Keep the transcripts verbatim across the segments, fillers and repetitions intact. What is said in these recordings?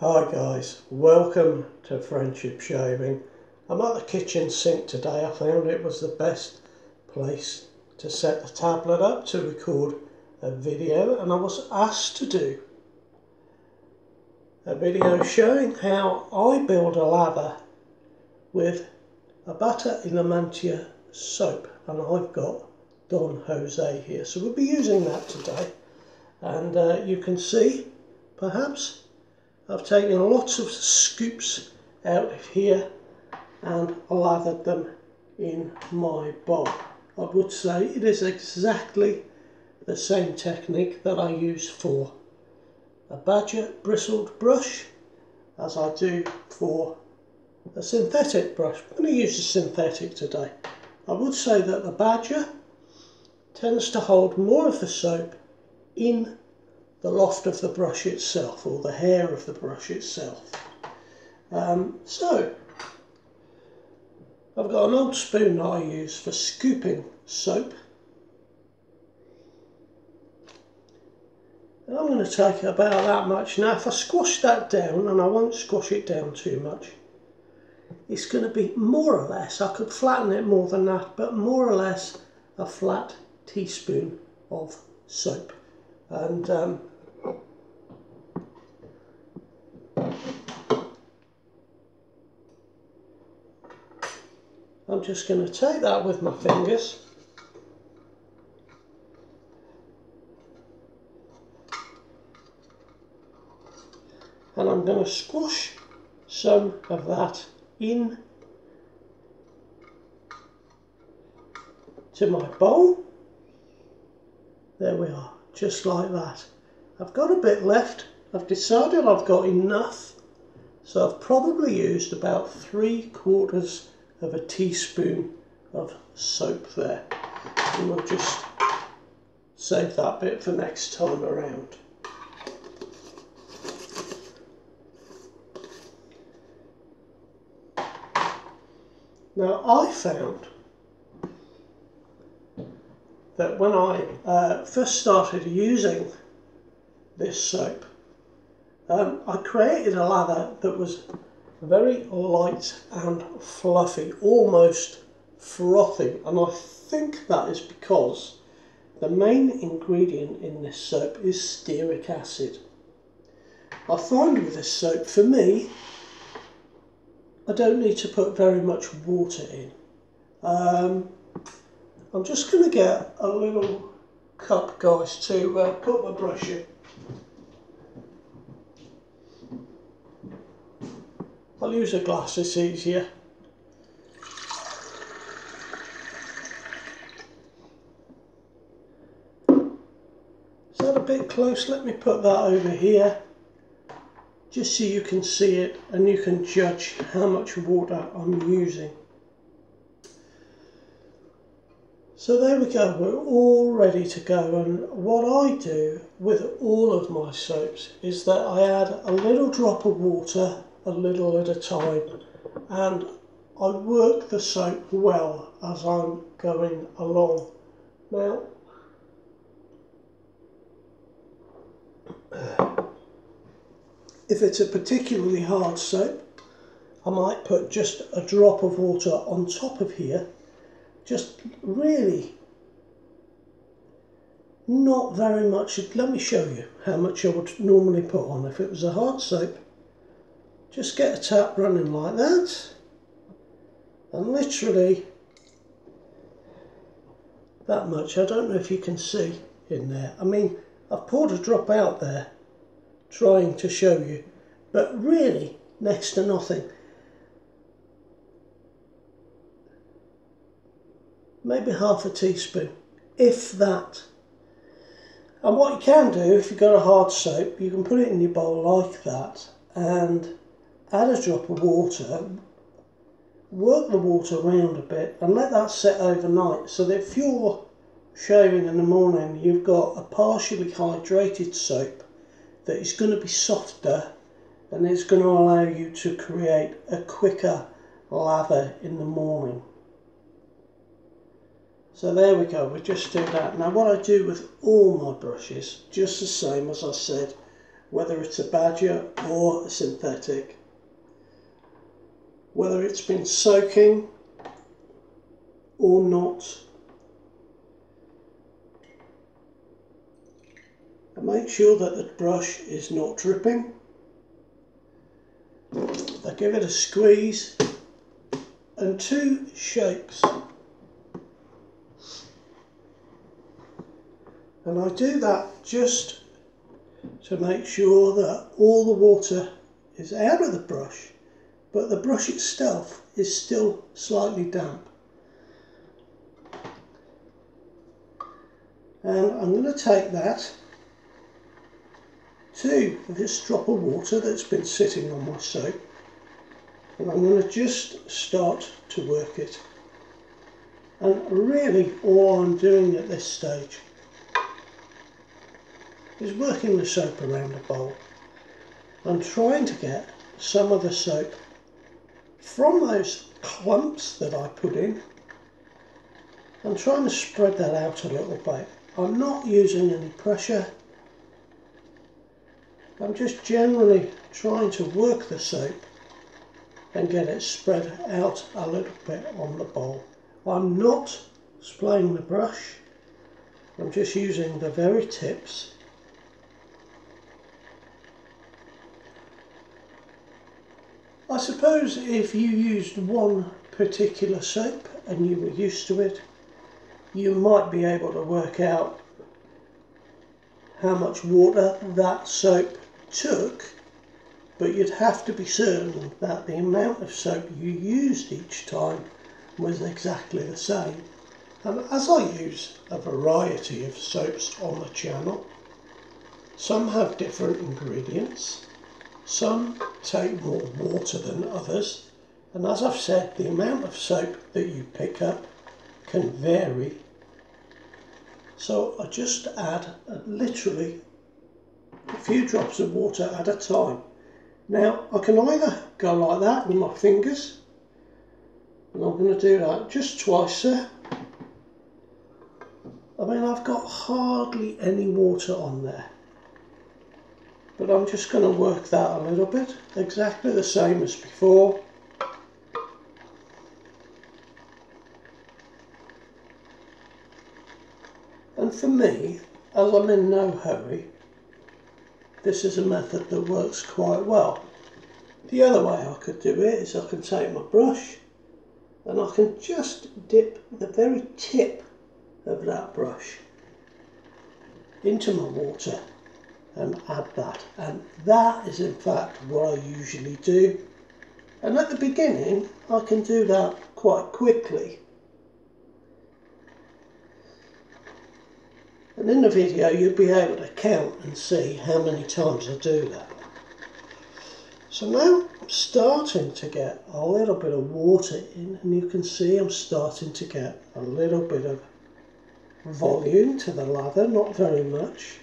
Hi guys, welcome to Friendship Shaving. I'm at the kitchen sink today. I found it was the best place to set the tablet up to record a video, and I was asked to do a video showing how I build a ladder with a batter in La Mantia soap, and I've got Don Jose here, so we'll be using that today. And uh, you can see perhaps I've taken lots of scoops out of here and lathered them in my bowl. I would say it is exactly the same technique that I use for a badger bristled brush as I do for a synthetic brush. I'm going to use a synthetic today. I would say that the badger tends to hold more of the soap in the loft of the brush itself, or the hair of the brush itself. Um, so I've got an old spoon that I use for scooping soap, and I'm going to take about that much. Now if I squash that down, and I won't squash it down too much, it's going to be more or less, I could flatten it more than that, but more or less a flat teaspoon of soap. And um, I'm just going to take that with my fingers and I'm going to squash some of that in to my bowl. There we are, just like that. I've got a bit left. I've decided I've got enough, so I've probably used about three quarters of a teaspoon of soap there, and we'll just save that bit for next time around. Now I found that when I uh, first started using this soap, um, I created a lather that was very light and fluffy, almost frothy, and I think that is because the main ingredient in this soap is stearic acid. I find with this soap, for me, I don't need to put very much water in. Um, I'm just going to get a little cup, guys, to uh, put my brush in. I'll use a glass, it's easier. Is that a bit close? Let me put that over here, just so you can see it and you can judge how much water I'm using. So there we go, we're all ready to go. And what I do with all of my soaps is that I add a little drop of water a little at a time, and I work the soap well as I'm going along. Now if it's a particularly hard soap, I might put just a drop of water on top of here, just really not very much. Let me show you how much I would normally put on if it was a hard soap. Just get a tap running like that, and literally that much. I don't know if you can see in there. I mean, I've poured a drop out there trying to show you, but really next to nothing. Maybe half a teaspoon, if that. And what you can do, if you've got a hard soap, you can put it in your bowl like that and add a drop of water, work the water around a bit and let that sit overnight, so that if you're shaving in the morning, you've got a partially hydrated soap that is going to be softer and is going to allow you to create a quicker lather in the morning. So there we go, we just do that. Now what I do with all my brushes, just the same as I said, whether it's a badger or a synthetic, whether it's been soaking or not. And make sure that the brush is not dripping. I give it a squeeze and two shakes. And I do that just to make sure that all the water is out of the brush, but the brush itself is still slightly damp. And I'm going to take that to this drop of water that's been sitting on my soap, and I'm going to just start to work it. And really all I'm doing at this stage is working the soap around the bowl. I'm trying to get some of the soap from those clumps that I put in. I'm trying to spread that out a little bit. I'm not using any pressure. I'm just generally trying to work the soap and get it spread out a little bit on the bowl. I'm not splaying the brush. I'm just using the very tips. I suppose if you used one particular soap and you were used to it, you might be able to work out how much water that soap took, but you'd have to be certain that the amount of soap you used each time was exactly the same. And as I use a variety of soaps on the channel, some have different ingredients. Some take more water than others, and as I've said, the amount of soap that you pick up can vary. So I just add a, literally a few drops of water at a time. Now I can either go like that with my fingers, and I'm going to do that just twice there. I mean, I've got hardly any water on there. But I'm just going to work that a little bit, exactly the same as before. And for me, as I'm in no hurry, this is a method that works quite well. The other way I could do it is I can take my brush and I can just dip the very tip of that brush into my water and add that, and that is in fact what I usually do. And at the beginning I can do that quite quickly, and in the video you'll be able to count and see how many times I do that. So now I'm starting to get a little bit of water in, and you can see I'm starting to get a little bit of volume to the lather, not very much.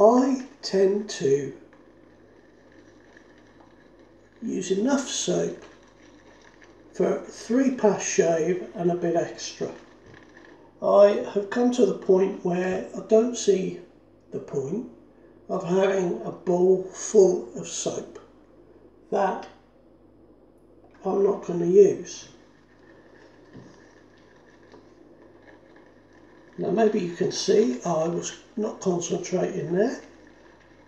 I tend to use enough soap for three pass shave and a bit extra. I have come to the point where I don't see the point of having a bowl full of soap that I'm not going to use. Now maybe you can see I was not concentrating there,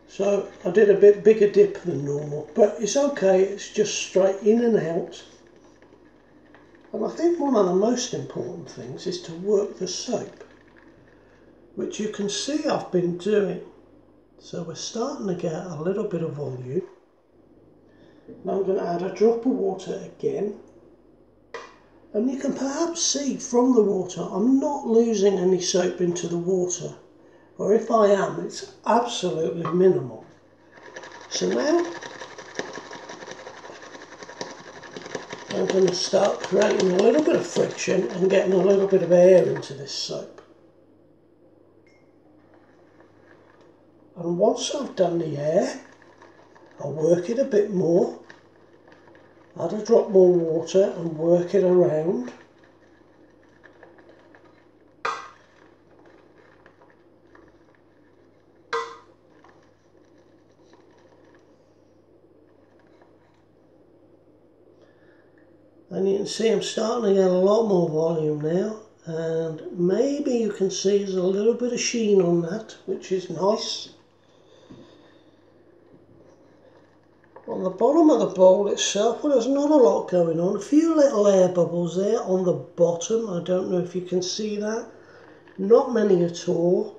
so I did a bit bigger dip than normal, but it's okay, it's just straight in and out. And I think one of the most important things is to work the soap, which you can see I've been doing. So we're starting to get a little bit of volume. Now I'm going to add a drop of water again. And you can perhaps see from the water, I'm not losing any soap into the water. Or if I am, it's absolutely minimal. So now, I'm going to start creating a little bit of friction and getting a little bit of air into this soap. And once I've done the air, I'll work it a bit more. Add a drop more water and work it around. And you can see I'm starting to get a lot more volume now, and maybe you can see there's a little bit of sheen on that, which is nice. On the bottom of the bowl itself, well, there's not a lot going on. A few little air bubbles there on the bottom. I don't know if you can see that. Not many at all.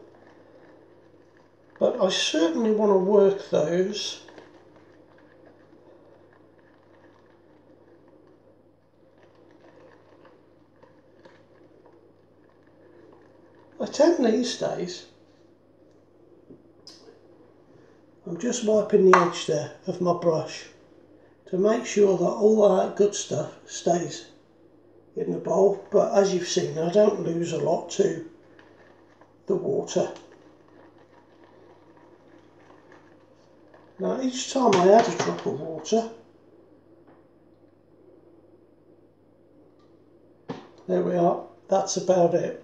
But I certainly want to work those. I tend these days, I'm just wiping the edge there of my brush to make sure that all that good stuff stays in the bowl, but as you've seen I don't lose a lot to the water. Now each time I add a drop of water, there we are, that's about it.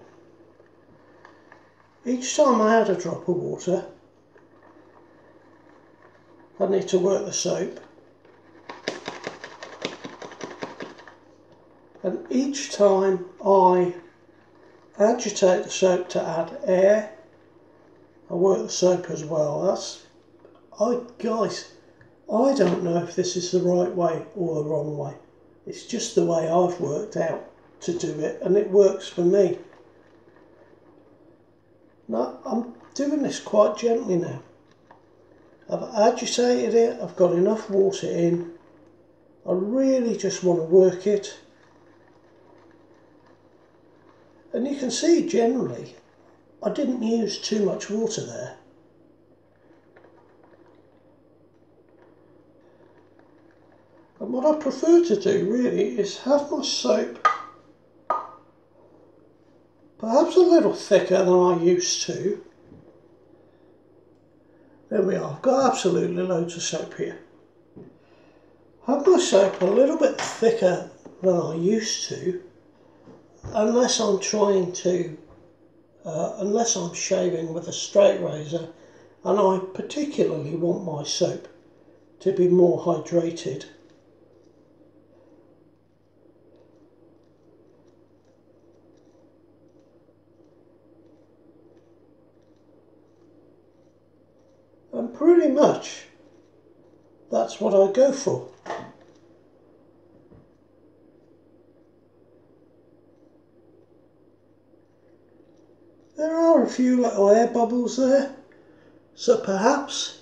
Each time I add a drop of water, I need to work the soap, and each time I agitate the soap to add air, I work the soap as well. That's, I guys, I don't know if this is the right way or the wrong way. It's just the way I've worked out to do it, and it works for me. Now, I'm doing this quite gently now. I've agitated it, I've got enough water in. I really just want to work it. And you can see generally, I didn't use too much water there. And what I prefer to do really is have my soap perhaps a little thicker than I used to. There we are, I've got absolutely loads of soap here. Have my soap a little bit thicker than I used to, unless I'm trying to, uh, unless I'm shaving with a straight razor, and I particularly want my soap to be more hydrated. And pretty much that's what I go for. There are a few little air bubbles there, so perhaps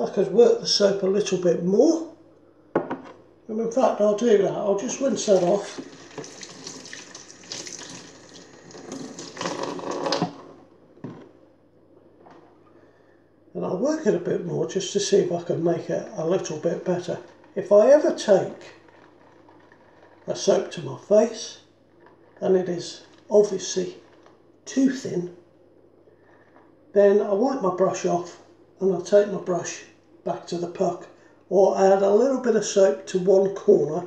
I could work the soap a little bit more. And in fact I'll do that, I'll just rinse that off. And I'll work it a bit more just to see if I can make it a little bit better. If I ever take a soap to my face and it is obviously too thin, then I wipe my brush off and I'll take my brush back to the puck, or add a little bit of soap to one corner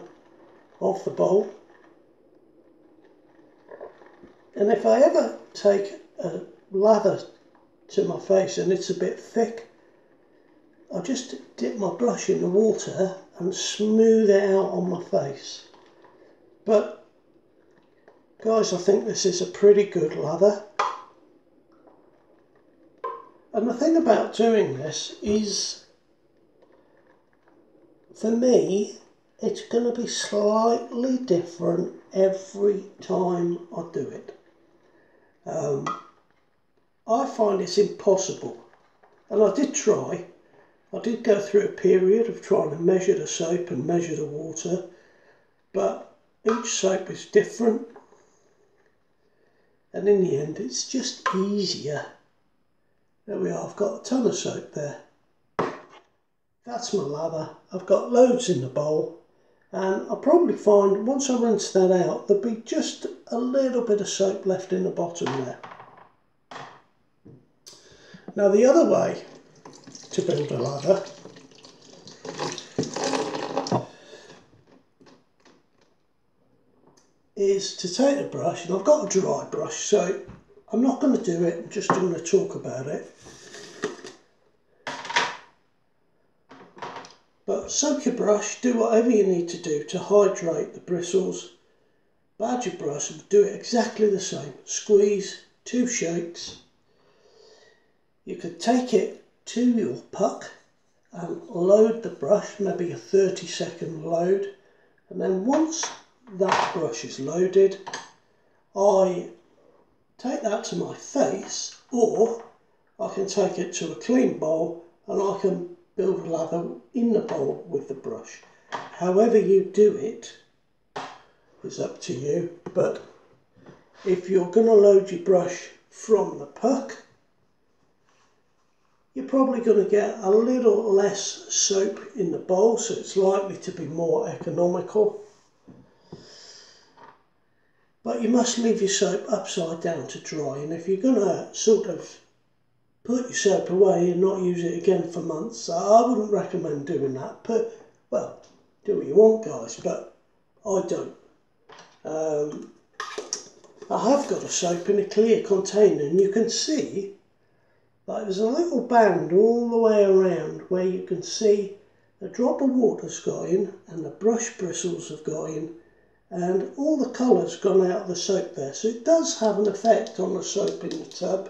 of the bowl. And if I ever take a lather to my face and it's a bit thick, I just dip my brush in the water and smooth it out on my face. But guys, I think this is a pretty good lather, and the thing about doing this is, for me, it's going to be slightly different every time I do it. um, I find it's impossible, and I did try. I did go through a period of trying to measure the soap and measure the water, but each soap is different, and in the end it's just easier. There we are, I've got a ton of soap there. That's my lather. I've got loads in the bowl, and I'll probably find once I rinse that out there'll be just a little bit of soap left in the bottom there. Now the other way to build a lather is to take a brush, and I've got a dry brush, so I'm not going to do it, I'm just going to talk about it. But But soak your brush, do whatever you need to do to hydrate the bristles. Bard your brush and do it exactly the same. Squeeze, two shakes. You could take it to your puck and load the brush, maybe a thirty second load. And then once that brush is loaded, I take that to my face, or I can take it to a clean bowl and I can build a lather in the bowl with the brush. However you do it is up to you, but if you're going to load your brush from the puck, you're probably going to get a little less soap in the bowl, so it's likely to be more economical. But you must leave your soap upside down to dry, and if you're going to sort of put your soap away and not use it again for months, I wouldn't recommend doing that. But, well, do what you want, guys, but I don't. Um, I have got a soap in a clear container, and you can see that there's a little band all the way around where you can see a drop of water's got in and the brush bristles have got in, and all the colour's gone out of the soap there, so it does have an effect on the soap in the tub.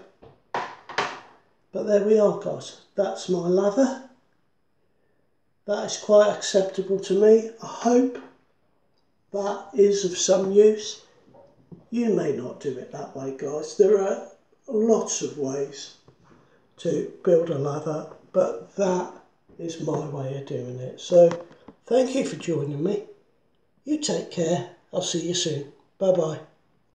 But there we are, guys, that's my lather. That is quite acceptable to me. I hope that is of some use. You may not do it that way, guys. There are lots of ways to build a lather, but that is my way of doing it. So thank you for joining me. You take care. I'll see you soon. Bye-bye.